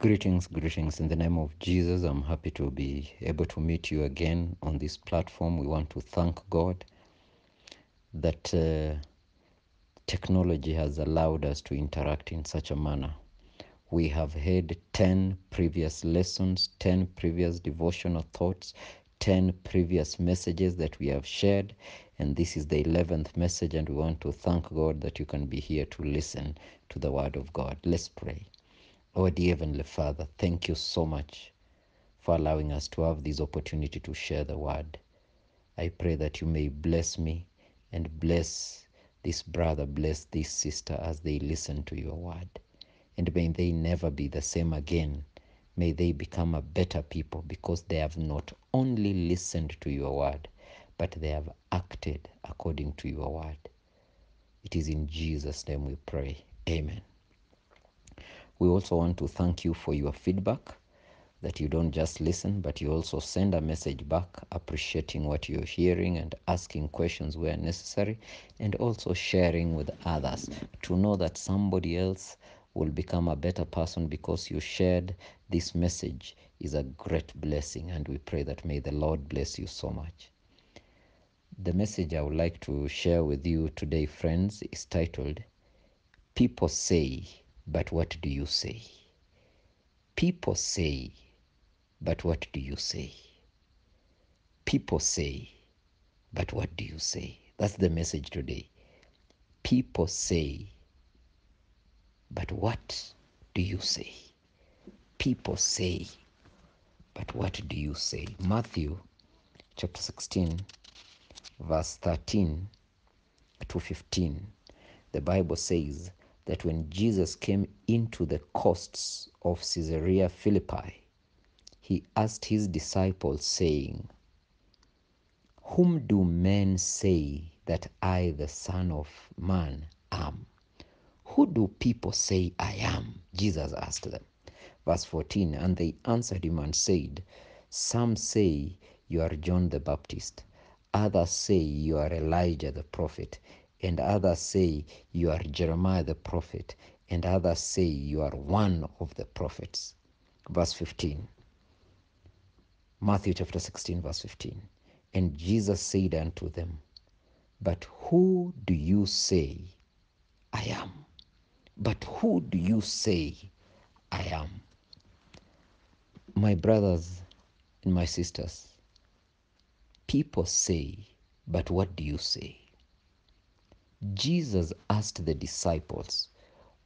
Greetings in the name of Jesus. I'm happy to be able to meet you again on this platform. We want to thank God that technology has allowed us to interact in such a manner. We have had 10 previous lessons, 10 previous devotional thoughts, 10 previous messages that we have shared, and this is the 11th message, and we want to thank God that you can be here to listen to the Word of God. Let's pray. Our dear Heavenly Father, thank you so much for allowing us to have this opportunity to share the word. I pray that you may bless me and bless this brother, bless this sister as they listen to your word. And may they never be the same again. May they become a better people because they have not only listened to your word, but they have acted according to your word. It is in Jesus' name we pray. Amen. We also want to thank you for your feedback, that you don't just listen, but you also send a message back appreciating what you're hearing and asking questions where necessary, and also sharing with others to know that somebody else will become a better person because you shared this message is a great blessing, and we pray that may the Lord bless you so much. The message I would like to share with you today, friends, is titled, People Say, But What Do You Say? People say, but what do you say? People say, but what do you say? That's the message today. People say, but what do you say? People say, but what do you say? Matthew chapter 16, verse 13 to 15, the Bible says, that when Jesus came into the coasts of Caesarea Philippi, he asked his disciples, saying, Whom do men say that I, the Son of Man, am? Who do people say I am? Jesus asked them. Verse 14, and they answered him and said, Some say you are John the Baptist, others say you are Elijah the prophet, and others say, you are Jeremiah the prophet, and others say, you are one of the prophets. Verse 15, Matthew chapter 16, verse 15, and Jesus said unto them, But who do you say I am? But who do you say I am? My brothers and my sisters, people say, but what do you say? Jesus asked the disciples,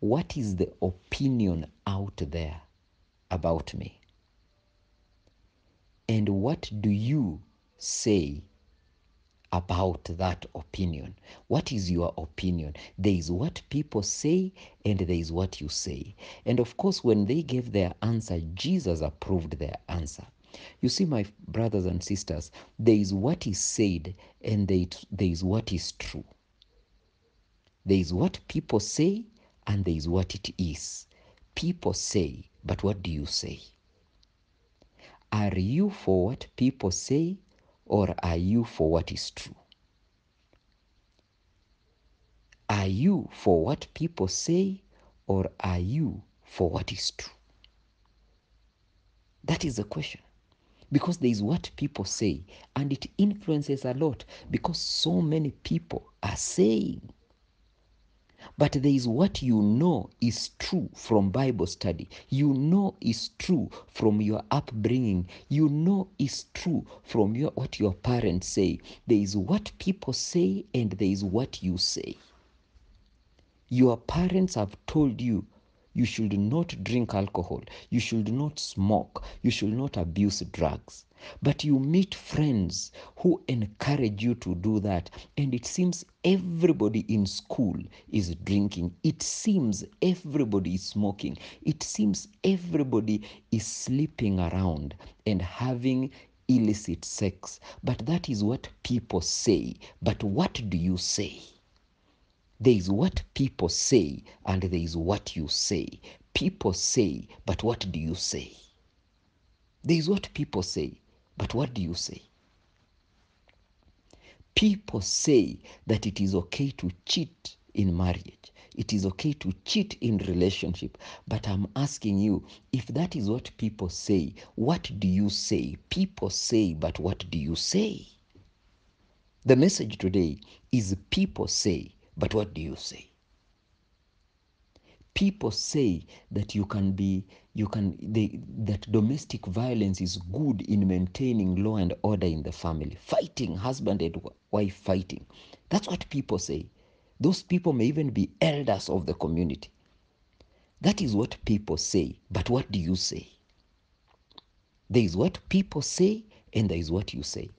What is the opinion out there about me? And what do you say about that opinion? What is your opinion? There is what people say, and there is what you say. And of course, when they gave their answer, Jesus approved their answer. You see, my brothers and sisters, there is what is said, and there is what is true. There is what people say, and there is what it is. People say, but what do you say? Are you for what people say, or are you for what is true? Are you for what people say, or are you for what is true? That is the question. Because there is what people say, and it influences a lot, because so many people are saying, but there is what you know is true from Bible study. You know is true from your upbringing. You know is true from what your parents say. There is what people say and there is what you say. Your parents have told you, you should not drink alcohol. You should not smoke. You should not abuse drugs. But you meet friends who encourage you to do that. And it seems everybody in school is drinking. It seems everybody is smoking. It seems everybody is sleeping around and having illicit sex. But that is what people say. But what do you say? There is what people say and there is what you say. People say, but what do you say? There is what people say. But what do you say? People say that it is okay to cheat in marriage. It is okay to cheat in relationship. But I'm asking you, if that is what people say, what do you say? People say, but what do you say? The message today is people say, but what do you say? People say that that domestic violence is good in maintaining law and order in the family, fighting, husband and wife fighting. That's what people say. Those people may even be elders of the community. That is what people say, but what do you say? There is what people say, and there is what you say.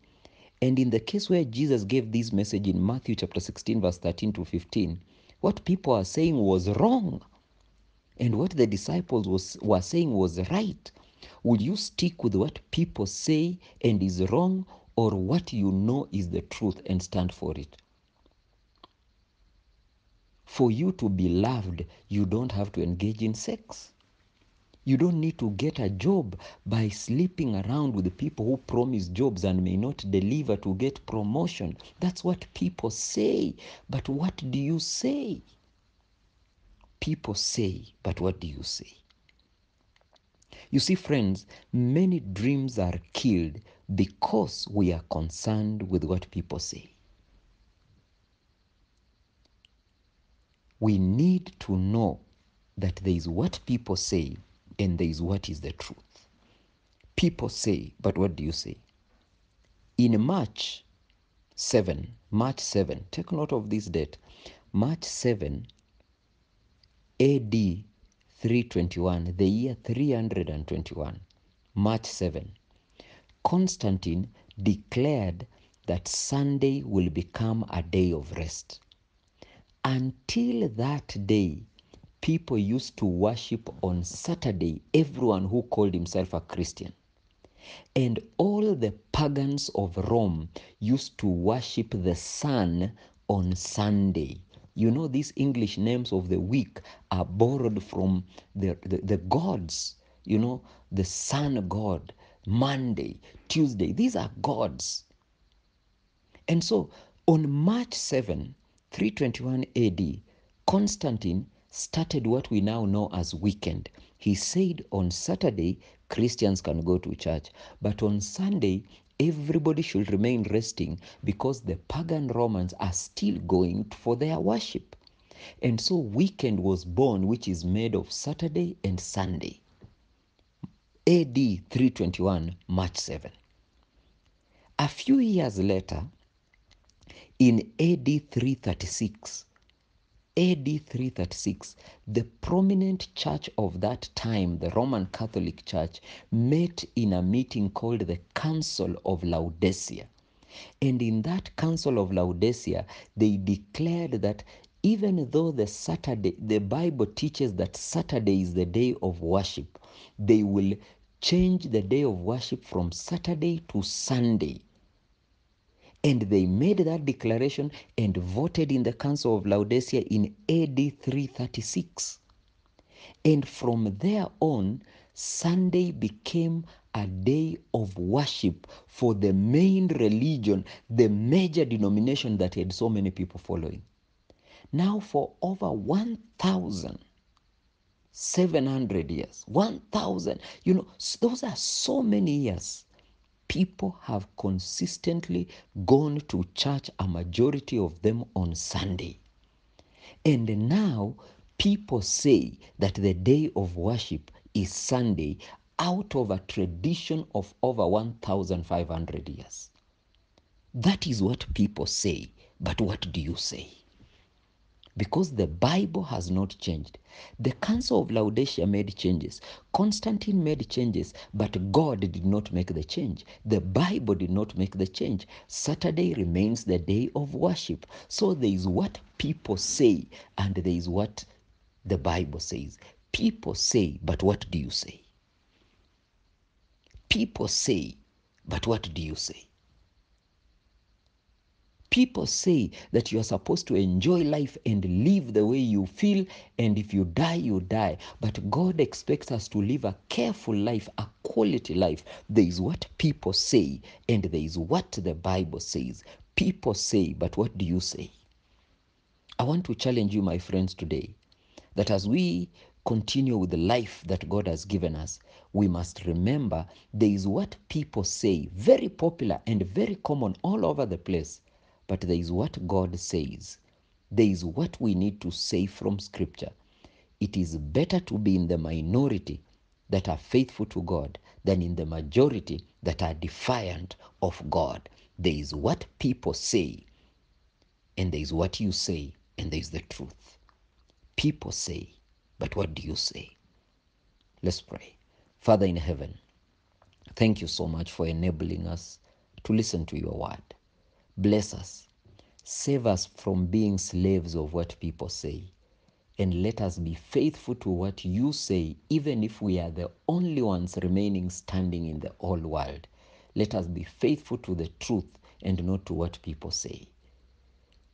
And in the case where Jesus gave this message in Matthew chapter 16, verse 13 to 15, what people are saying was wrong. And what the disciples were saying was right. Would you stick with what people say and is wrong, or what you know is the truth and stand for it? For you to be loved, you don't have to engage in sex. You don't need to get a job by sleeping around with the people who promise jobs and may not deliver to get promotion. That's what people say. But what do you say? People say, but what do you say? You see, friends, many dreams are killed because we are concerned with what people say. We need to know that there is what people say and there is what is the truth. People say, but what do you say? In March 7, take note of this date, March 7, A.D. 321, the year 321, March 7, Constantine declared that Sunday will become a day of rest. Until that day, people used to worship on Saturday, everyone who called himself a Christian. And all the pagans of Rome used to worship the sun on Sunday. You know, these English names of the week are borrowed from the gods. You know, the sun god, Monday, Tuesday. These are gods. And so on March 7, 321 AD, Constantine started what we now know as weekend. He said on Saturday, Christians can go to church, but on Sunday, everybody should remain resting because the pagan Romans are still going for their worship. And so weekend was born, which is made of Saturday and Sunday. AD 321, March 7. A few years later, in AD 336, the prominent church of that time, the Roman Catholic Church, met in a meeting called the Council of Laodicea. And in that Council of Laodicea, they declared that even though the Bible teaches that Saturday is the day of worship, they will change the day of worship from Saturday to Sunday. And they made that declaration and voted in the Council of Laodicea in AD 336. And from there on, Sunday became a day of worship for the main religion, the major denomination that had so many people following. Now for over 1,700 years, 1,000, you know, those are so many years. People have consistently gone to church, a majority of them on Sunday. And now people say that the day of worship is Sunday out of a tradition of over 1,500 years. That is what people say, but what do you say? Because the Bible has not changed. The Council of Laodicea made changes. Constantine made changes, but God did not make the change. The Bible did not make the change. Saturday remains the day of worship. So there is what people say, and there is what the Bible says. People say, but what do you say? People say, but what do you say? People say that you are supposed to enjoy life and live the way you feel, and if you die, you die. But God expects us to live a careful life, a quality life. There is what people say, and there is what the Bible says. People say, but what do you say? I want to challenge you, my friends, today, that as we continue with the life that God has given us, we must remember there is what people say, very popular and very common all over the place, but there is what God says. There is what we need to say from Scripture. It is better to be in the minority that are faithful to God than in the majority that are defiant of God. There is what people say, and there is what you say, and there is the truth. People say, but what do you say? Let's pray. Father in heaven, thank you so much for enabling us to listen to your word. Bless us. Save us from being slaves of what people say. And let us be faithful to what you say, even if we are the only ones remaining standing in the whole world. Let us be faithful to the truth and not to what people say.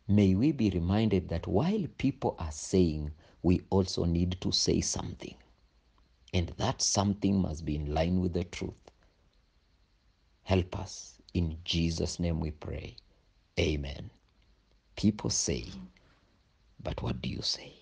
May we be reminded that while people are saying, we also need to say something. And that something must be in line with the truth. Help us. In Jesus' name we pray. Amen. People say, but what do you say?